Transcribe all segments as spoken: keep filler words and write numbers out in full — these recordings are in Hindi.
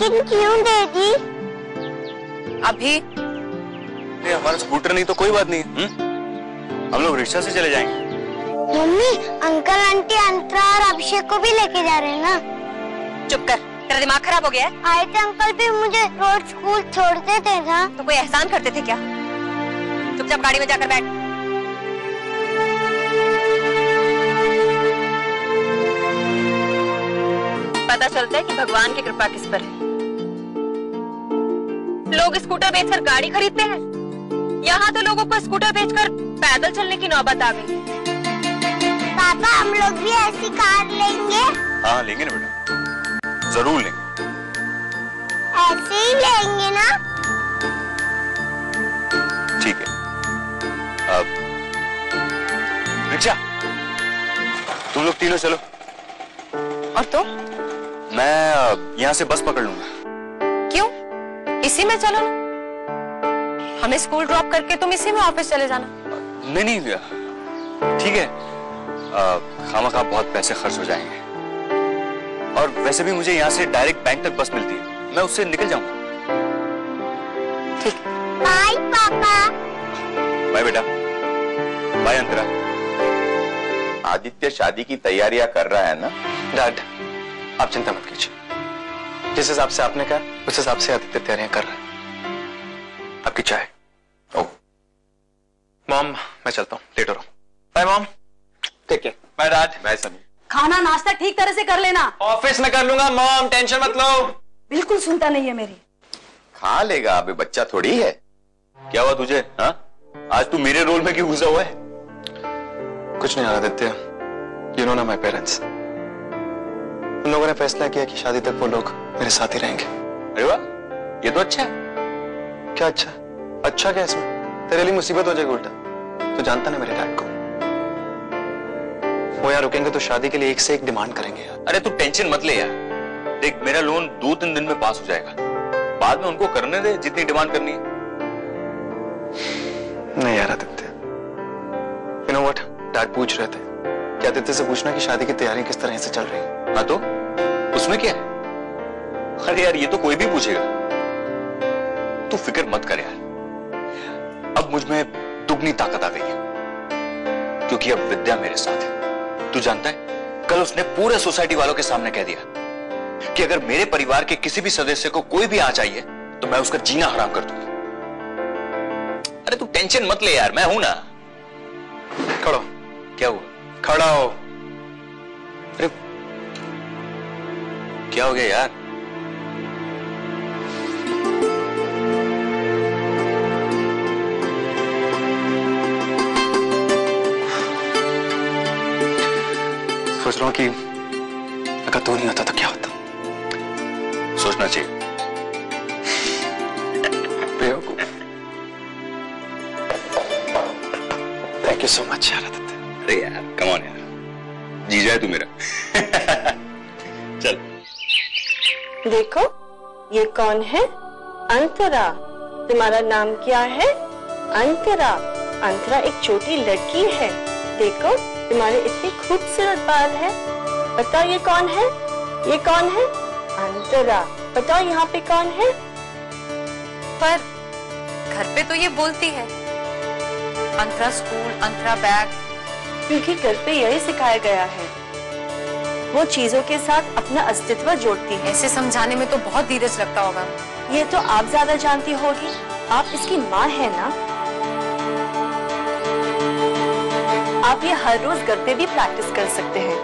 लेकिन क्यों देगी? अभी नहीं, हमारा स्कूटर नहीं तो कोई बात नहीं, हुँ? हम लोग रिक्शा से चले जाएंगे। मम्मी, अंकल आंटी अंतरा और अभिषेक को भी लेके जा रहे हैं ना। चुप कर, तेरा दिमाग खराब हो गया है? आए थे अंकल भी मुझे रोज स्कूल छोड़ते थे ना। तो कोई एहसान करते थे क्या? चुपचाप गाड़ी में जाकर बैठ। पता चलता है कि भगवान की कृपा किस पर है। लोग स्कूटर बेचकर गाड़ी खरीदते हैं, यहाँ तो लोगों को स्कूटर बेचकर पैदल चलने की नौबत आ गई। पापा, हम लोग भी ऐसी कार लेंगे? हाँ लेंगे ना बेटा, जरूर लेंगे। ऐसे ही लेंगे ना? ठीक है। अब रिक्शा, तुम लोग तीनों चलो। और तुम? मैं यहाँ से बस पकड़ लूंगा। क्यों? इसी में चलो ना। हमें स्कूल ड्रॉप करके तुम इसी में वापस चले जाना। नहीं नहीं भैया, ठीक है, खामखा बहुत पैसे खर्च हो जाएंगे। और वैसे भी मुझे यहाँ से डायरेक्ट बैंक तक बस मिलती है, मैं उससे निकल जाऊंगा। ठीक, बाय पापा। बाय बेटा, बाय अंतरा। आदित्य शादी की तैयारियां कर रहा है ना? डैड, आप चिंता मत कीजिए, जिस हिसाब से आपने कहा उस हिसाब से आदित्य तैयारियां कर रहा है। आपकी चाय। ओह मॉम, मैं चलता हूँ, लेट हो रहा हूँ। Bye mom. ठीक है, बाय डैड, बाय सनी। खाना नाश्ता ठीक तरह से कर लेना। ऑफिस में कर लूंगा मॉम, टेंशन मत लो। बिल्कुल सुनता नहीं है मेरी। खा लेगा, अभी बच्चा थोड़ी है। क्या हुआ तुझे, हा? आज तू मेरे रोल में क्यों घुसा हुआ है? कुछ नहीं आदित्य, यू नो ना माय पेरेंट्स, उन लोगों ने फैसला किया कि शादी तक वो लोग मेरे साथ ही रहेंगे। अरे वाह, ये तो अच्छा है। क्या अच्छा? अच्छा क्या इसमें? तेरे लिए मुसीबत हो जाएगी उल्टा। तू जानता ना मेरे डैड को, वो यहाँ रुकेंगे तो शादी के लिए एक से एक डिमांड करेंगे यार। अरे तू टेंशन मत ले यार, देख मेरा लोन दो तीन दिन में पास हो जाएगा, बाद में उनको करने दे जितनी डिमांड करनी है। नहीं यार Aditya, you know what? Dad पूछ रहे थे कि आदित्य से पूछना कि शादी की तैयारी किस तरह से चल रही है। हाँ तो उसमें क्या है? अरे यार, ये तो कोई भी पूछेगा। तू फिक्र मत कर यार, अब मुझ में दुगनी ताकत आ गई है, क्योंकि अब विद्या मेरे साथ है। तू जानता है, कल उसने पूरे सोसाइटी वालों के सामने कह दिया कि अगर मेरे परिवार के किसी भी सदस्य को कोई भी आ जाइए तो मैं उसका जीना हराम कर दूंगा। अरे तू टेंशन मत ले यार, मैं हूं ना। खड़ो। क्या हुआ? खड़ा हो। अरे क्या हो गया यार? सोच रहा हूं कि अगर तू नहीं होता तो क्या होता। सोचना चाहिए। So much, यार अरे यार, come on यार, जीजा है तू मेरा। चल। देखो, ये कौन है? अंतरा। तुम्हारा नाम क्या है? अंतरा। अंतरा एक छोटी लड़की है। देखो, तुम्हारे इतने खूबसूरत बाल है। बताओ ये कौन है? ये कौन है? अंतरा। बताओ यहाँ पे कौन है? पर घर पे तो ये बोलती है अंतरा स्कूल, अंतरा बैग, क्योंकि घर पे यही सिखाया गया है। वो चीजों के साथ अपना अस्तित्व जोड़ती है। ऐसे समझाने में तो बहुत धीरज लगता होगा। ये तो आप ज्यादा जानती होगी, आप इसकी माँ है ना। आप ये हर रोज घर पे भी प्रैक्टिस कर सकते हैं,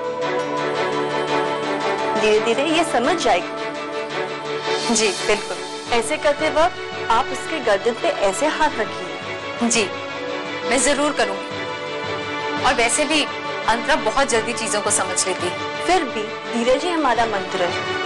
धीरे धीरे ये समझ जाएगी। जी बिल्कुल। ऐसे करते वक्त आप उसके गर्दन पे ऐसे हाथ रखिए। जी मैं जरूर करूंगी, और वैसे भी अंतरा बहुत जल्दी चीजों को समझ लेती है। फिर भी धीरज ही हमारा मंत्र है।